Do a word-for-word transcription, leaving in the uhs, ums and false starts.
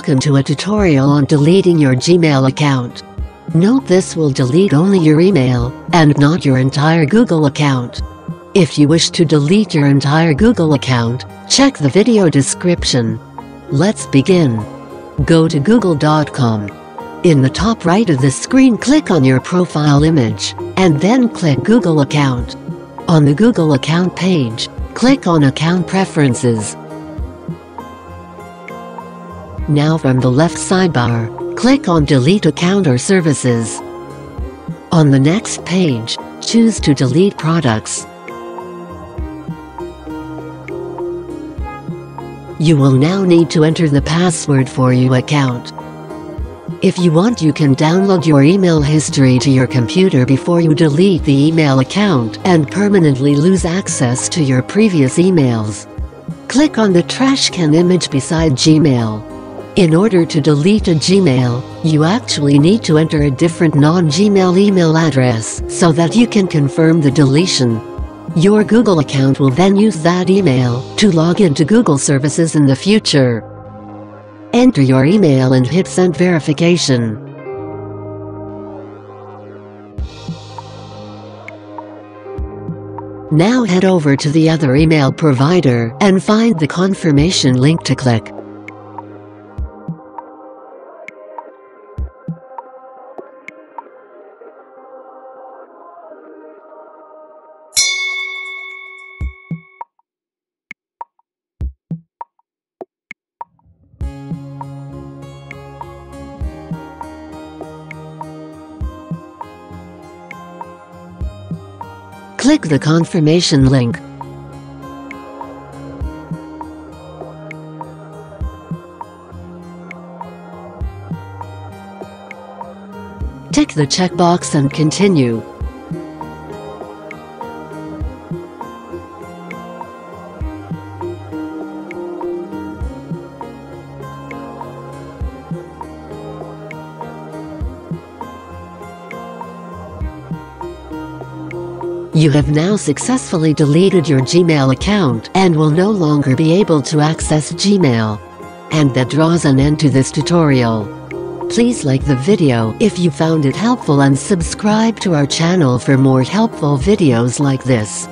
Welcome to a tutorial on deleting your Gmail account. Note this will delete only your email, and not your entire Google account. If you wish to delete your entire Google account, check the video description. Let's begin. Go to google dot com. In the top right of the screen, click on your profile image, and then click Google account. On the Google account page, click on Account Preferences. Now from the left sidebar, click on Delete Account or Services. On the next page, choose to delete products. You will now need to enter the password for your account. If you want, you can download your email history to your computer before you delete the email account and permanently lose access to your previous emails. Click on the trash can image beside Gmail. In order to delete a Gmail, you actually need to enter a different non-Gmail email address so that you can confirm the deletion. Your Google account will then use that email to log into Google services in the future. Enter your email and hit Send Verification. Now head over to the other email provider and find the confirmation link to click. Click the confirmation link. Tick the checkbox and continue. You have now successfully deleted your Gmail account and will no longer be able to access Gmail. And that draws an end to this tutorial. Please like the video if you found it helpful and subscribe to our channel for more helpful videos like this.